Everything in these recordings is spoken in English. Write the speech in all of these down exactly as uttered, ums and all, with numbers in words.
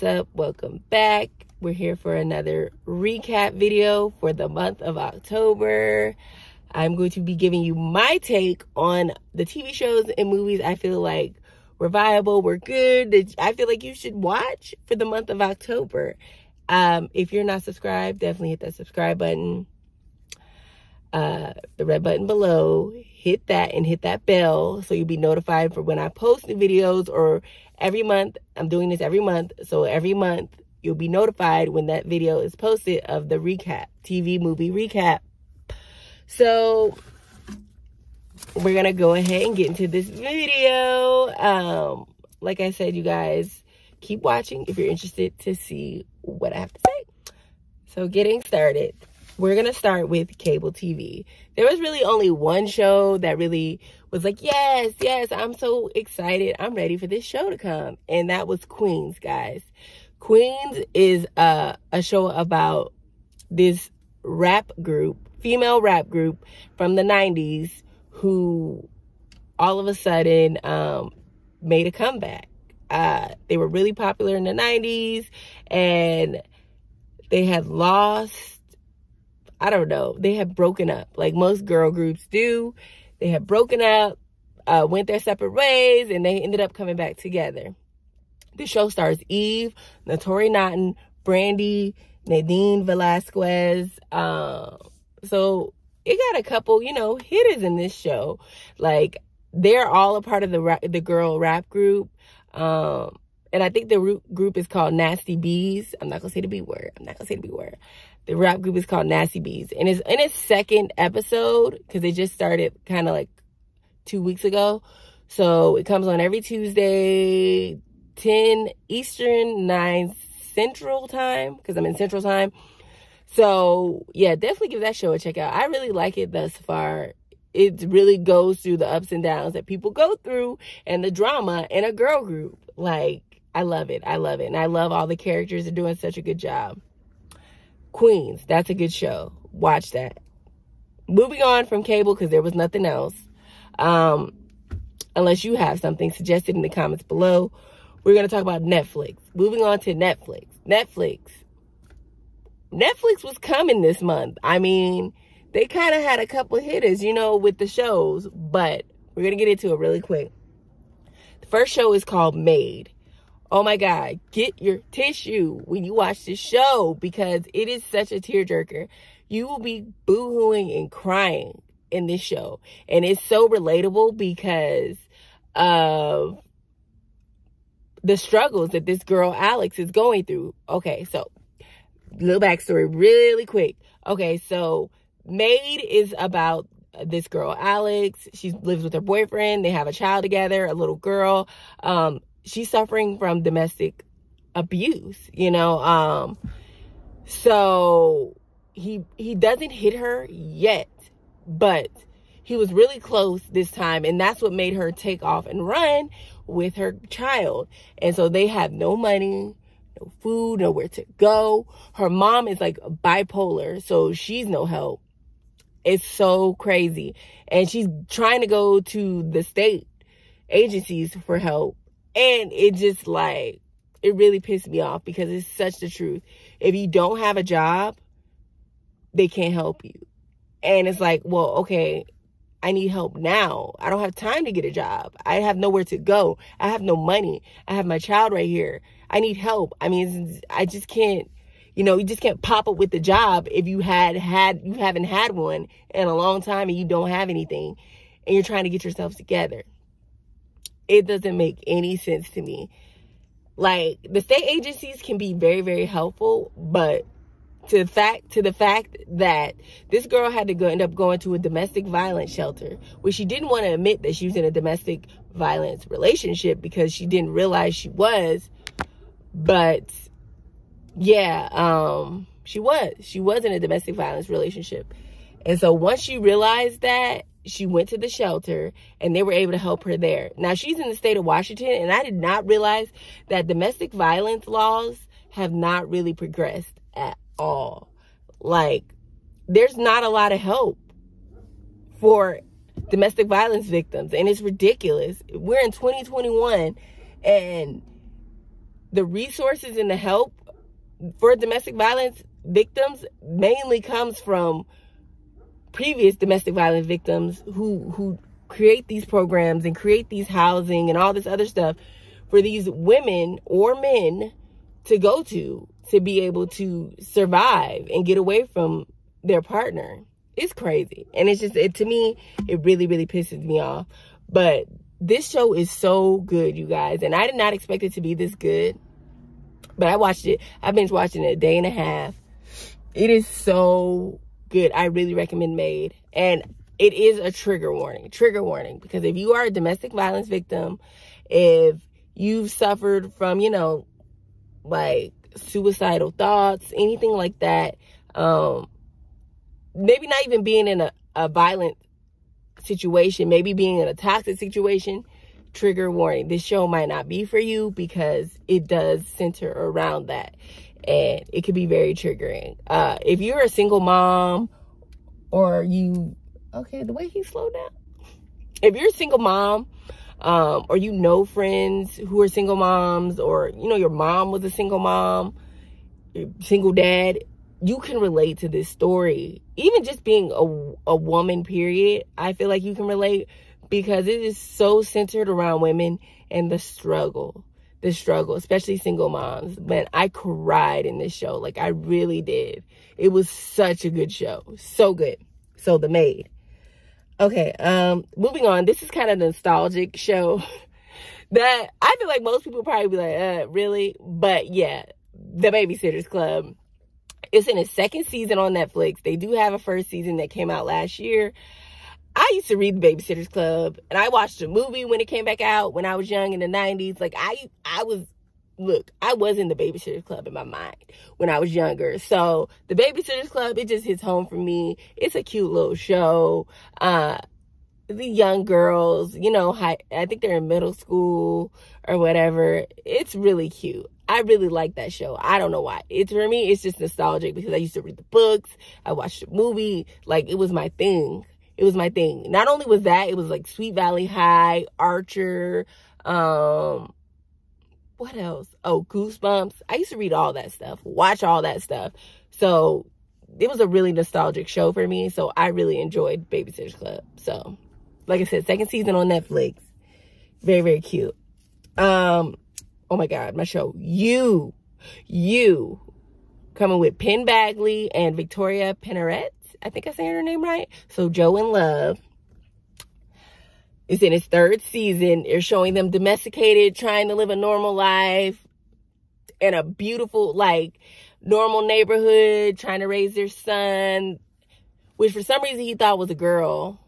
What's up? Welcome back. We're here for another recap video for the month of October. I'm going to be giving you my take on the T V shows and movies I feel like were viable, were good, that I feel like you should watch for the month of October. Um, if you're not subscribed, definitely hit that subscribe button. Uh, the red button below, hit that and hit that bell so you'll be notified for when I post the videos. Or every month, I'm doing this every month, so every month you'll be notified when that video is posted of the recap, T V movie recap. So we're gonna go ahead and get into this video. Um, like I said, you guys keep watching if you're interested to see what I have to say. So getting started. We're going to start with cable T V. There was really only one show that really was like, yes, yes, I'm so excited. I'm ready for this show to come. And that was Queens, guys. Queens is uh, a show about this rap group, female rap group from the nineties who all of a sudden um, made a comeback. Uh, they were really popular in the nineties and they had lost I don't know. They had broken up. Like most girl groups do. They had broken up, uh, went their separate ways, and they ended up coming back together. The show stars Eve, Notori Naughton, Brandy, Nadine Velasquez. Um, so it got a couple, you know, hitters in this show. Like they're all a part of the rap, the girl rap group. Um, and I think the group is called Nasty Bees. I'm not going to say the B word. I'm not going to say the B word. The rap group is called Nasty Bees. And it's in its second episode, because it just started kind of like two weeks ago. So it comes on every Tuesday, ten Eastern, nine Central time, because I'm in Central time. So yeah, definitely give that show a check out. I really like it thus far. It really goes through the ups and downs that people go through and the drama in a girl group. Like, I love it. I love it. And I love all the characters. They're doing such a good job. Queens, that's a good show. Watch that. Moving on from cable, because there was nothing else. Um, unless you have something suggested in the comments below. We're going to talk about Netflix. Moving on to Netflix. Netflix. Netflix was coming this month. I mean, they kind of had a couple hitters, you know, with the shows. But we're going to get into it really quick. The first show is called Made. Oh my God, get your tissue when you watch this show, because it is such a tearjerker. You will be boohooing and crying in this show. And it's so relatable because of the struggles that this girl, Alex, is going through. Okay, so little backstory really quick. Okay, so Maid is about this girl, Alex. She lives with her boyfriend. They have a child together, a little girl. Um... She's suffering from domestic abuse, you know. Um, so he he doesn't hit her yet, but he was really close this time. And that's what made her take off and run with her child. And so they have no money, no food, nowhere to go. Her mom is like bipolar, so she's no help. It's so crazy. And she's trying to go to the state agencies for help. And it just like, it really pissed me off because it's such the truth. If you don't have a job, they can't help you. And it's like, well, okay, I need help now. I don't have time to get a job. I have nowhere to go. I have no money. I have my child right here. I need help. I mean, I just can't, you know, you just can't pop up with the job if you had had, you haven't had one in a long time and you don't have anything and you're trying to get yourself together. It doesn't make any sense to me. Like, the state agencies can be very, very helpful, but to the fact, to the fact that this girl had to go end up going to a domestic violence shelter, where she didn't want to admit that she was in a domestic violence relationship because she didn't realize she was. But yeah, um, she was. She was in a domestic violence relationship. And so once she realized that, she went to the shelter and they were able to help her there. Now, she's in the state of Washington, and I did not realize that domestic violence laws have not really progressed at all. Like, there's not a lot of help for domestic violence victims, and it's ridiculous. We're in twenty twenty-one, and the resources and the help for domestic violence victims mainly comes from previous domestic violence victims who who create these programs and create these housing and all this other stuff for these women or men to go to to be able to survive and get away from their partner. It's crazy. And it's just, it, to me, it really, really pisses me off. But this show is so good, you guys. And I did not expect it to be this good. But I watched it. I've been watching it a day and a half. It is so good. I really recommend Made. And it is a trigger warning. Trigger warning. Because if you are a domestic violence victim, if you've suffered from, you know, like suicidal thoughts, anything like that, um, maybe not even being in a, a violent situation, maybe being in a toxic situation, trigger warning. This show might not be for you because it does center around that. And it could be very triggering. Uh, if you're a single mom or you, okay, the way he slowed down. If you're a single mom um, or you know friends who are single moms, or, you know, your mom was a single mom, your single dad, you can relate to this story. Even just being a, a woman, period, I feel like you can relate because it is so centered around women and the struggle, the struggle, especially single moms. Man, I cried in this show. Like, I really did. It was such a good show. So good. So, The Maid. Okay, um, moving on. This is kind of a nostalgic show that I feel like most people probably be like, uh, really? But yeah, The Baby-Sitters Club. It's in its second season on Netflix. They do have a first season that came out last year. I used to read The Baby-Sitters Club, and I watched the movie when it came back out when I was young in the nineties. Like, I, I was, look, I was in The Baby-Sitters Club in my mind when I was younger. So, The Baby-Sitters Club, it just hits home for me. It's a cute little show. Uh, the young girls, you know, high, I think they're in middle school or whatever. It's really cute. I really like that show. I don't know why. It's, for me, it's just nostalgic because I used to read the books. I watched the movie. Like, it was my thing. It was my thing. Not only was that, it was like Sweet Valley High, Archer, um, what else? Oh, Goosebumps. I used to read all that stuff, watch all that stuff. So it was a really nostalgic show for me. So I really enjoyed Baby-Sitters Club. So like I said, second season on Netflix. Very, very cute. Um... Oh my God, my show, You, You, coming with Penn Badgley and Victoria Pedretti. I think I said her name right. So Joe in Love. It's in its third season. They're showing them domesticated, trying to live a normal life in a beautiful, like, normal neighborhood, trying to raise their son, which for some reason he thought was a girl.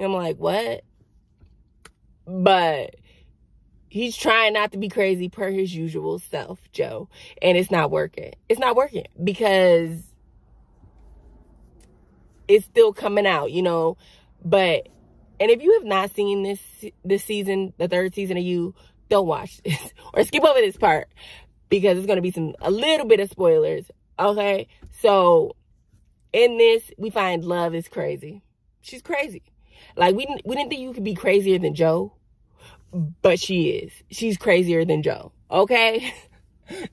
I'm like, what? But he's trying not to be crazy per his usual self, Joe. And it's not working. It's not working because it's still coming out, you know. But, and if you have not seen this this season, the third season of You, don't watch this. Or skip over this part because it's going to be some a little bit of spoilers, okay? So, in this, we find Love is crazy. She's crazy. Like, we didn't, we didn't think you could be crazier than Joe. But she is. She's crazier than Joe. Okay?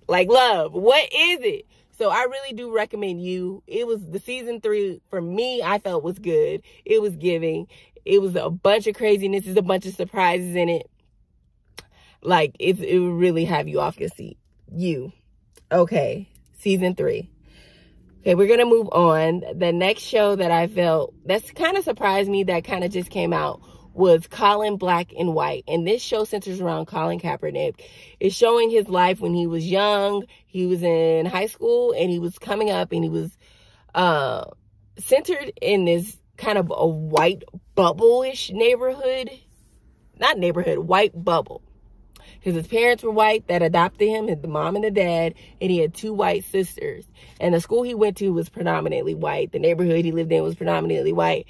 Like, Love, what is it? So I really do recommend You. It was the season three, for me, I felt was good. It was giving. It was a bunch of craziness. There's a bunch of surprises in it. Like, it, it would really have you off your seat. You. Okay. Season three. Okay, we're going to move on. The next show that I felt, that's kind of surprised me, that kind of just came out, was Colin in Black and White. And this show centers around Colin Kaepernick. It's showing his life when he was young. He was in high school and he was coming up, and he was uh, centered in this kind of a white bubble-ish neighborhood. Not neighborhood, white bubble. Because his parents were white that adopted him, his mom and the dad, and he had two white sisters. And the school he went to was predominantly white. The neighborhood he lived in was predominantly white.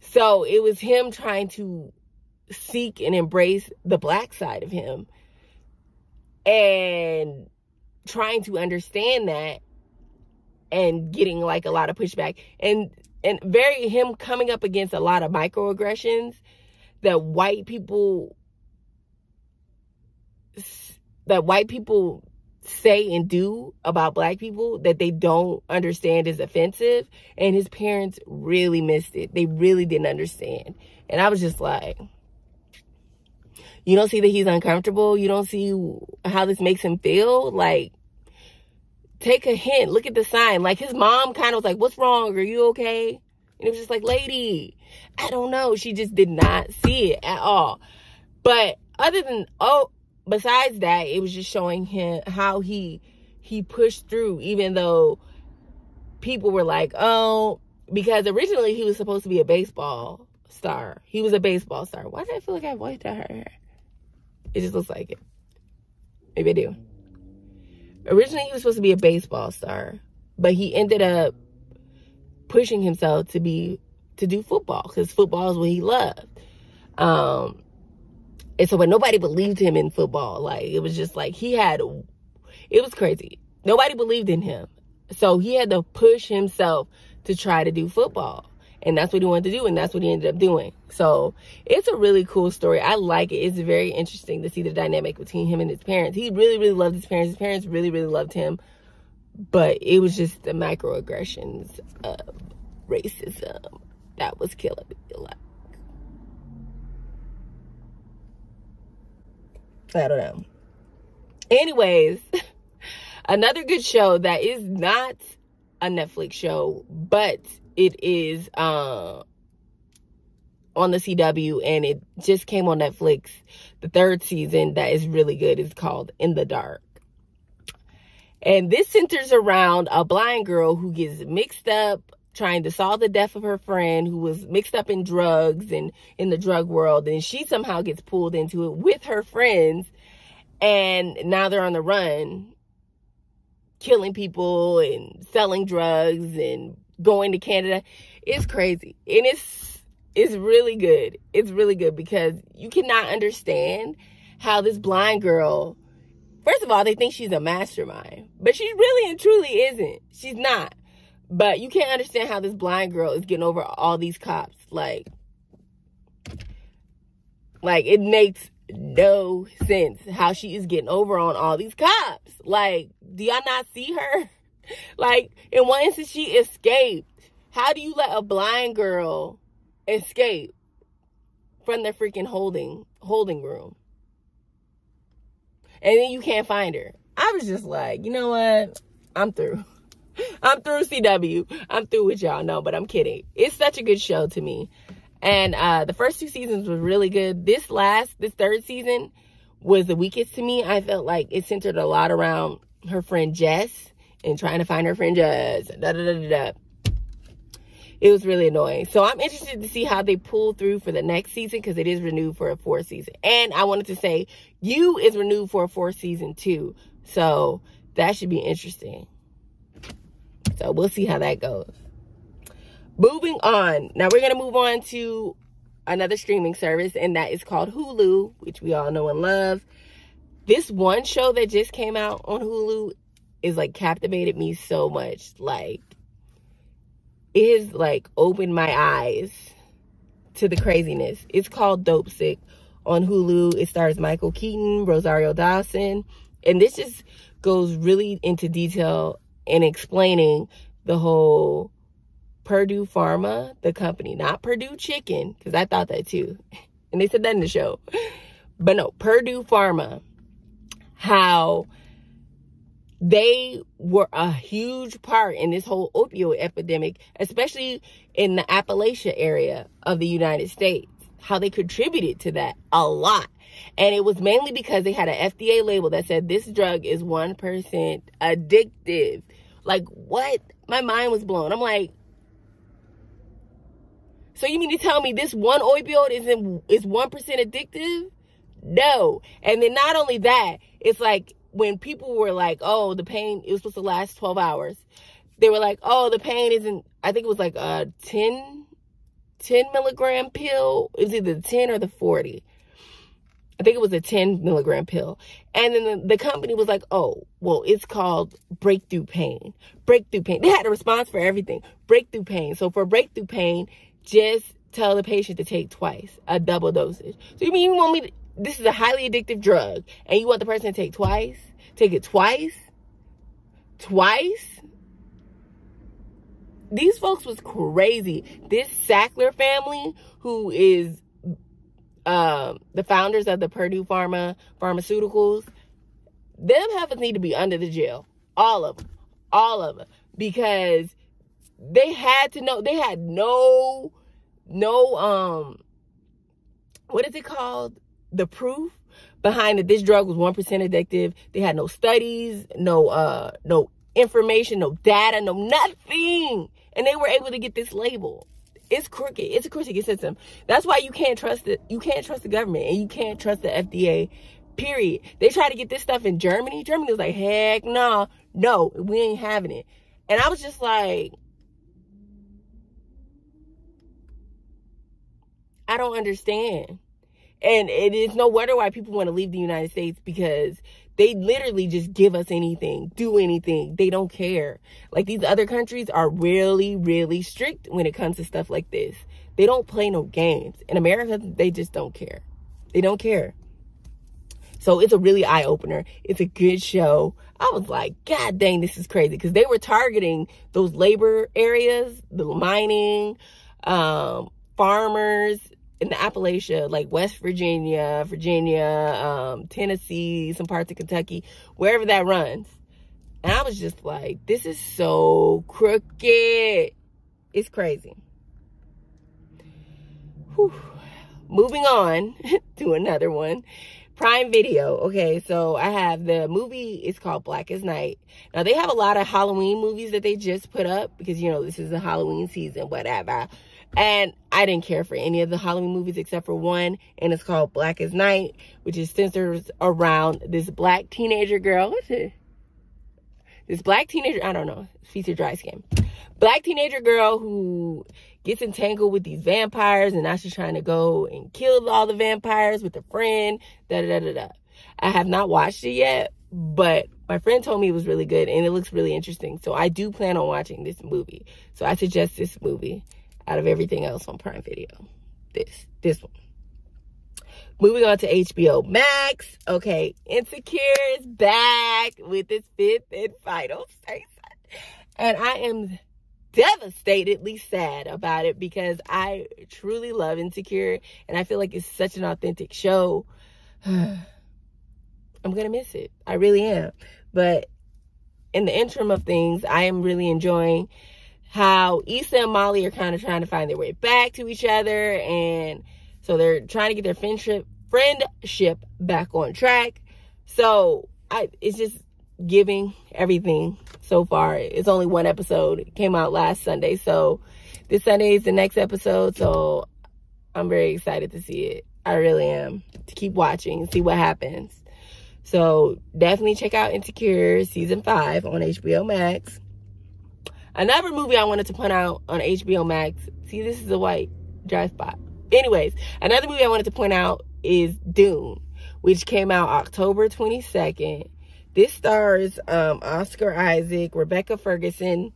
So it was him trying to seek and embrace the black side of him and trying to understand that and getting like a lot of pushback and, and very him coming up against a lot of microaggressions that white people that white people say and do about black people that they don't understand is offensive. And his parents really missed it. They really didn't understand. And I was just like, you don't see that he's uncomfortable? You don't see how this makes him feel? Like, take a hint. Look at the sign. Like, his mom kind of was like, what's wrong? Are you okay? And it was just like, lady, I don't know. She just did not see it at all. But other than, oh, besides that, it was just showing him how he he pushed through, even though people were like, oh, because originally he was supposed to be a baseball star. He was a baseball star. Why do I feel like I voiced out her? It just looks like it. Maybe I do. Originally, he was supposed to be a baseball star, but he ended up pushing himself to be to do football because football is what he loved. Um, and so when nobody believed him in football, like, it was just like he had, it was crazy. Nobody believed in him. So he had to push himself to try to do football. And that's what he wanted to do, and that's what he ended up doing. So it's a really cool story. I like it. It's very interesting to see the dynamic between him and his parents. He really, really loved his parents. His parents really, really loved him. But it was just the microaggressions of racism that was killing me a lot. I don't know. Anyways, another good show that is not a Netflix show, but it is uh, on the C W, and it just came on Netflix. The third season that is really good is called In the Dark. And this centers around a blind girl who gets mixed up trying to solve the death of her friend who was mixed up in drugs and in the drug world. And she somehow gets pulled into it with her friends. And now they're on the run, killing people and selling drugs and going to Canada. It's crazy. And it's, it's really good. It's really good because you cannot understand how this blind girl, first of all, they think she's a mastermind, but she really and truly isn't. She's not. But you can't understand how this blind girl is getting over all these cops. Like, like it makes no sense how she is getting over on all these cops. Like, do y'all not see her? Like, in one instance, she escaped. How do you let a blind girl escape from the freaking holding holding room? And then you can't find her. I was just like, you know what? I'm through. I'm through C W. I'm through with y'all. No, but I'm kidding. It's such a good show to me. And uh, the first two seasons were really good. This last, this third season was the weakest to me. I felt like it centered a lot around her friend Jess and trying to find her friend Jess. Da, da, da, da, da. It was really annoying. So I'm interested to see how they pull through for the next season because it is renewed for a fourth season. And I wanted to say, You is renewed for a fourth season too. So that should be interesting. So we'll see how that goes. Moving on. Now we're going to move on to another streaming service, and that is called Hulu, which we all know and love. This one show that just came out on Hulu is like captivated me so much. Like, it has like opened my eyes to the craziness. It's called Dopesick on Hulu. It stars Michael Keaton, Rosario Dawson, and this just goes really into detail in explaining the whole Purdue Pharma, the company, not Purdue Chicken, because I thought that too. And they said that in the show. But no, Purdue Pharma, how they were a huge part in this whole opioid epidemic, especially in the Appalachia area of the United States, how they contributed to that a lot. And it was mainly because they had an F D A label that said this drug is one percent addictive. Like, what? My mind was blown. I'm like, so you mean to tell me this one opioid is in, is one percent addictive? No. And then not only that, it's like when people were like, oh, the pain, it was supposed to last twelve hours. They were like, oh, the pain isn't, I think it was like a ten, ten milligram pill. It was either the ten or the forty. I think it was a ten milligram pill. And then the, the company was like, oh, well, it's called breakthrough pain. Breakthrough pain. They had a response for everything. Breakthrough pain. So for breakthrough pain, just tell the patient to take twice, a double dosage. So you mean you want me to, this is a highly addictive drug, and you want the person to take twice, take it twice, twice. These folks was crazy. This Sackler family, who is um, the founders of the Purdue Pharma pharmaceuticals, them heifers need to be under the jail, all of them, all of them, because they had to know. They had no, no, um, what is it called? The proof behind that this drug was one percent addictive. They had no studies, no, uh, no information, no data, no nothing, and they were able to get this label. It's crooked. It's a crooked system. That's why you can't trust it. You can't trust the government, and you can't trust the F D A. Period. They tried to get this stuff in Germany. Germany was like, heck no, no, we ain't having it. And I was just like, I don't understand. And it is no wonder why people want to leave the United States, because they literally just give us anything, do anything. They don't care. Like, these other countries are really, really strict when it comes to stuff like this. They don't play no games. In America, they just don't care. They don't care. So it's a really eye-opener. It's a good show. I was like, God dang, this is crazy. Because they were targeting those labor areas, the mining, um, farmers in the Appalachia, like West Virginia, Virginia, um, Tennessee, some parts of Kentucky, wherever that runs. And I was just like, this is so crooked. It's crazy. Whew. Moving on to another one. Prime Video. Okay, so I have the movie. It's called Black as Night. Now, they have a lot of Halloween movies that they just put up because, you know, this is the Halloween season, whatever. And I didn't care for any of the Halloween movies except for one, and it's called Black as Night, which is centers around this black teenager girl. What's it? This black teenager, I don't know, feature dry skin. Black teenager girl who gets entangled with these vampires, and now she's trying to go and kill all the vampires with a friend, da da da da. I have not watched it yet, but my friend told me it was really good, and it looks really interesting. So I do plan on watching this movie. So I suggest this movie out of everything else on Prime Video. This, this one. Moving on to H B O Max. Okay, Insecure is back with its fifth and final season. And I am devastatedly sad about it because I truly love Insecure, and I feel like it's such an authentic show. I'm gonna miss it. I really am. But in the interim of things, I am really enjoying how Issa and Molly are kind of trying to find their way back to each other, and so they're trying to get their friendship friendship back on track. So I it's just giving everything so far. It's only one episode. It came out last Sunday, so this Sunday is the next episode, so I'm very excited to see it. I really am, to keep watching and see what happens. So definitely check out Insecure season five on H B O Max. Another movie I wanted to point out on H B O Max, see, this is a white dry spot. Anyways, another movie I wanted to point out is Dune, which came out October twenty-second. This stars um, Oscar Isaac, Rebecca Ferguson,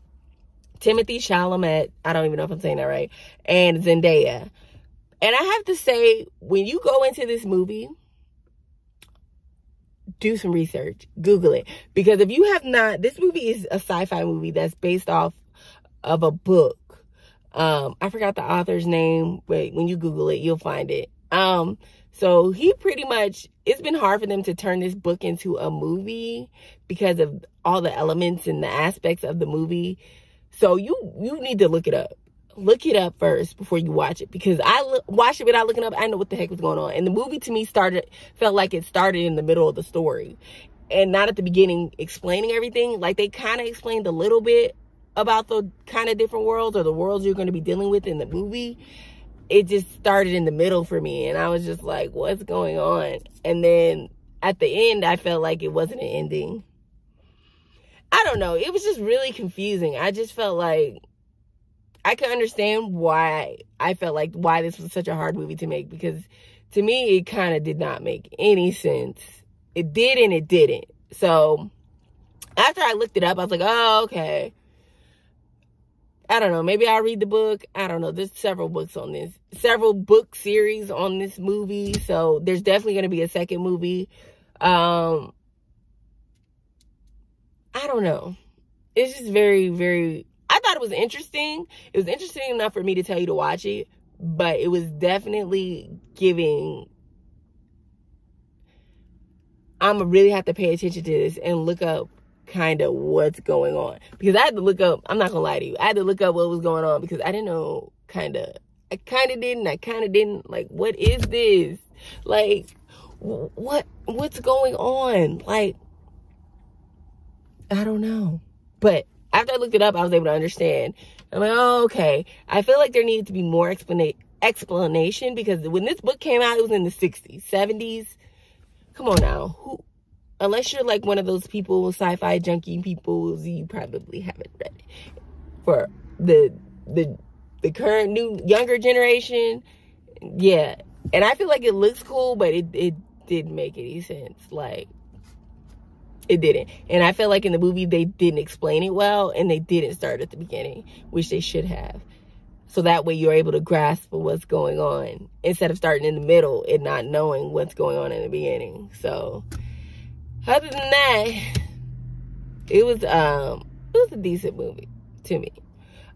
Timothy Chalamet, I don't even know if I'm saying that right, and Zendaya. And I have to say, when you go into this movie, do some research. Google it. Because if you have not, this movie is a sci-fi movie that's based off of a book. Um, I forgot the author's name, but when you Google it, you'll find it. Um, so he pretty much, it's been hard for them to turn this book into a movie because of all the elements and the aspects of the movie. So you you need to look it up. Look it up first before you watch it, because I look, watched it without looking up. I know what the heck was going on. And the movie to me started, felt like it started in the middle of the story and not at the beginning explaining everything. Like, they kind of explained a little bit about the kind of different worlds or the worlds you're going to be dealing with in the movie. It just started in the middle for me, and I was just like, what's going on? And then at the end, I felt like it wasn't an ending. I don't know. It was just really confusing. I just felt like I could understand why I felt like why this was such a hard movie to make, because to me, it kind of did not make any sense. It did and it didn't. So after I looked it up, I was like, oh, okay. I don't know. Maybe I'll read the book. I don't know. There's several books on this. Several book series on this movie. So there's definitely going to be a second movie. Um, I don't know. It's just very, very... I thought it was interesting. It was interesting enough for me to tell you to watch it. But it was definitely giving... I'm going to really have to pay attention to this and look up kind of what's going on, because I had to look up, I'm not gonna lie to you, I had to look up what was going on, because I didn't know, kind of, I kind of didn't, I kind of didn't, like, what is this, like, what, what's going on, like, I don't know, but after I looked it up, I was able to understand. I'm like, oh, okay, I feel like there needed to be more explana- explanation, because when this book came out, it was in the sixties, seventies, come on now, who, unless you're like one of those people, sci-fi junkie people, you probably haven't read it. For the the the current new younger generation, yeah. And I feel like it looks cool, but it, it didn't make any sense. Like, it didn't. And I feel like in the movie they didn't explain it well, and they didn't start at the beginning, which they should have. So that way you're able to grasp what's going on, instead of starting in the middle and not knowing what's going on in the beginning. So... other than that, it was um it was a decent movie to me.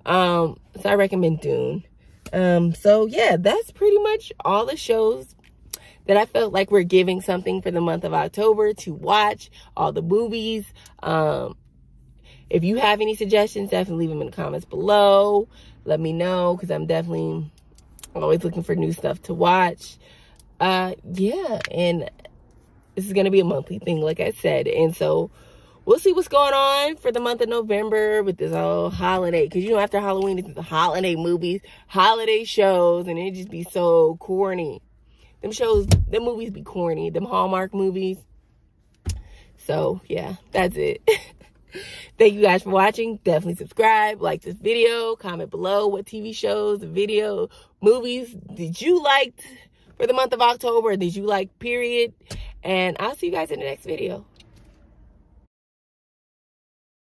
Um so I recommend Dune. Um so yeah, that's pretty much all the shows that I felt like we're giving something for the month of October to watch, all the movies. Um if you have any suggestions, definitely leave them in the comments below. Let me know, cuz I'm definitely always looking for new stuff to watch. Uh yeah, and this is going to be a monthly thing, like I said. And so we'll see what's going on for the month of November with this whole holiday. Because, you know, after Halloween, it's the holiday movies, holiday shows, and it just be so corny. Them shows, them movies be corny. Them Hallmark movies. So, yeah, that's it. Thank you guys for watching. Definitely subscribe, like this video, comment below what T V shows, video, movies did you like for the month of October? Did you like, period? And I'll see you guys in the next video.